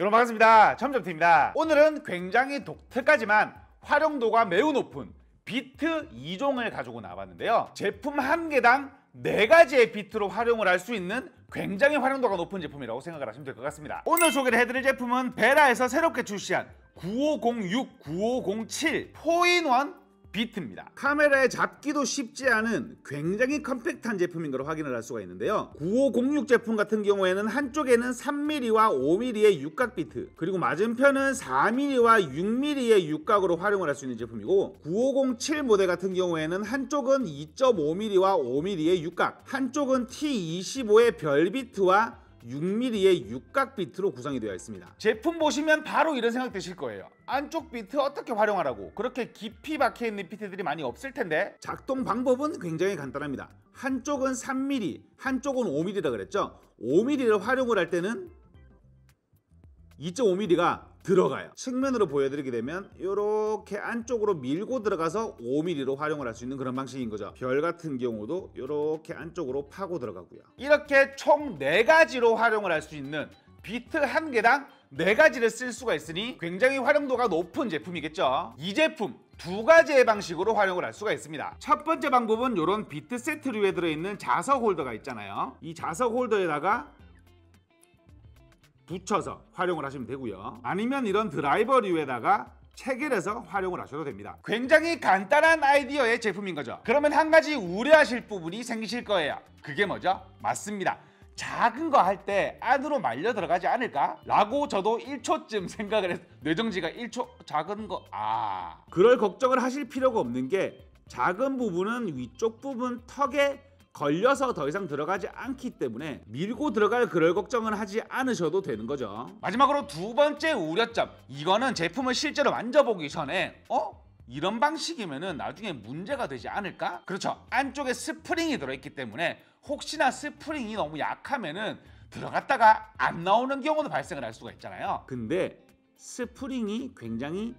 여러분 반갑습니다. 점점TV입니다. 오늘은 굉장히 독특하지만 활용도가 매우 높은 비트 2종을 가지고 나왔는데요. 제품 한 개당 4가지의 비트로 활용을 할 수 있는 굉장히 활용도가 높은 제품이라고 생각을 하시면 될 것 같습니다. 오늘 소개를 해드릴 제품은 베라에서 새롭게 출시한 9506, 9507 4인1 비트입니다. 카메라에 잡기도 쉽지 않은 굉장히 컴팩트한 제품인 걸 확인을 할 수가 있는데요. 9506 제품 같은 경우에는 한쪽에는 3mm와 5mm의 육각 비트, 그리고 맞은편은 4mm와 6mm의 육각으로 활용을 할 수 있는 제품이고, 9507 모델 같은 경우에는 한쪽은 2.5mm와 5mm의 육각, 한쪽은 T25의 별 비트와 6mm의 육각 비트로 구성이 되어 있습니다. 제품 보시면 바로 이런 생각 드실 거예요. 안쪽 비트 어떻게 활용하라고, 그렇게 깊이 박혀있는 비트들이 많이 없을 텐데. 작동 방법은 굉장히 간단합니다. 한쪽은 3mm, 한쪽은 5mm라 그랬죠. 5mm를 활용을 할 때는 2.5mm가 들어가요. 측면으로 보여드리게 되면 이렇게 안쪽으로 밀고 들어가서 5mm로 활용을 할 수 있는 그런 방식인 거죠. 별 같은 경우도 이렇게 안쪽으로 파고 들어가고요. 이렇게 총 4가지로 활용을 할 수 있는 비트 한 개당 4가지를 쓸 수가 있으니 굉장히 활용도가 높은 제품이겠죠. 이 제품 2가지의 방식으로 활용을 할 수가 있습니다. 첫 번째 방법은 이런 비트 세트류에 들어있는 자석 홀더가 있잖아요. 이 자석 홀더에다가 붙여서 활용을 하시면 되고요. 아니면 이런 드라이버류에다가 체결해서 활용을 하셔도 됩니다. 굉장히 간단한 아이디어의 제품인 거죠. 그러면 한 가지 우려하실 부분이 생기실 거예요. 그게 뭐죠? 맞습니다. 작은 거 할 때 안으로 말려 들어가지 않을까? 라고 저도 1초쯤 생각을 했어요. 뇌정지가 1초 작은 거... 그럴 걱정을 하실 필요가 없는 게, 작은 부분은 위쪽 부분 턱에 걸려서 더 이상 들어가지 않기 때문에 밀고 들어갈 그럴 걱정은 하지 않으셔도 되는 거죠. 마지막으로 두 번째 우려점, 이거는 제품을 실제로 만져보기 전에 이런 방식이면은 나중에 문제가 되지 않을까? 그렇죠, 안쪽에 스프링이 들어있기 때문에 혹시나 스프링이 너무 약하면은 들어갔다가 안 나오는 경우도 발생을 할 수가 있잖아요. 근데 스프링이 굉장히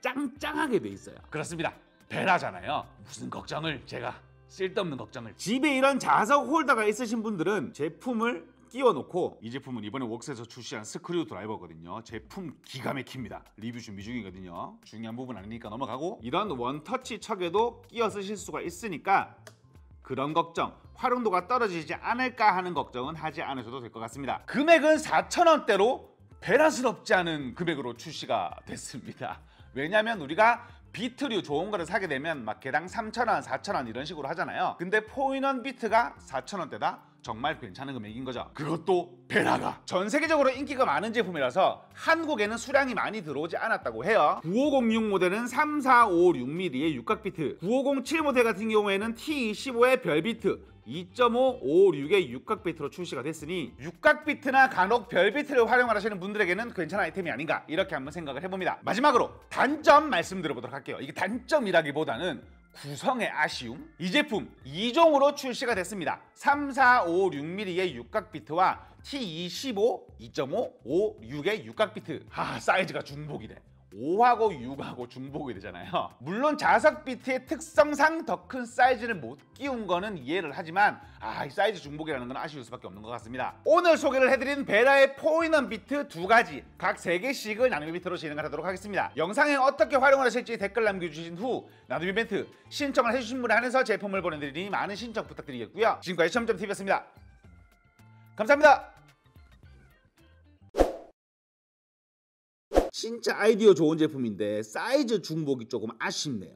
짱짱하게 돼 있어요. 그렇습니다. 베라잖아요. 무슨 걱정을, 제가 쓸데없는 걱정을. 집에 이런 자석 홀더가 있으신 분들은 제품을 끼워놓고, 이 제품은 이번에 웍스에서 출시한 스크류 드라이버거든요. 제품 기가 막힙니다. 리뷰 준비 중이거든요. 중요한 부분 아니니까 넘어가고, 이런 원터치 척에도 끼워 쓰실 수가 있으니까 그런 걱정, 활용도가 떨어지지 않을까 하는 걱정은 하지 않으셔도 될 것 같습니다. 금액은 4,000원대로 베라스럽지 않은 금액으로 출시가 됐습니다. 왜냐면 우리가 비트류 좋은 거를 사게 되면 막 개당 3,000원, 4,000원 이런 식으로 하잖아요. 근데 4인원 비트가 4,000원대다? 정말 괜찮은 금액인 거죠. 그것도 베라가 전 세계적으로 인기가 많은 제품이라서 한국에는 수량이 많이 들어오지 않았다고 해요. 9506 모델은 3, 4, 5, 6mm의 육각 비트, 9507 모델 같은 경우에는 T25의 별 비트, 2.5, 5, 6의 육각 비트로 출시가 됐으니 육각 비트나 간혹 별 비트를 활용하시는 분들에게는 괜찮은 아이템이 아닌가, 이렇게 한번 생각을 해봅니다. 마지막으로 단점 말씀드려보도록 할게요. 이게 단점이라기보다는 구성의 아쉬움. 이 제품 2종으로 출시가 됐습니다. 3, 4, 5, 6mm의 육각 비트와 T25, 2.5, 5, 6의 육각 비트. 사이즈가 중복이 돼. 5하고 6하고 중복이 되잖아요. 물론 자석 비트의 특성상 더 큰 사이즈를 못 끼운 거는 이해를 하지만 이 사이즈 중복이라는 건 아쉬울 수밖에 없는 것 같습니다. 오늘 소개를 해드린 베라의 4인원 비트 2가지, 각 3개씩을 나눔 이벤트로 진행을 하도록 하겠습니다. 영상에 어떻게 활용을 하실지 댓글 남겨주신 후 나눔 이벤트 신청을 해주신 분에 한해서 제품을 보내드리니 많은 신청 부탁드리겠고요. 지금까지 점점TV였습니다. 감사합니다. 진짜 아이디어 좋은 제품인데 사이즈 중복이 조금 아쉽네요.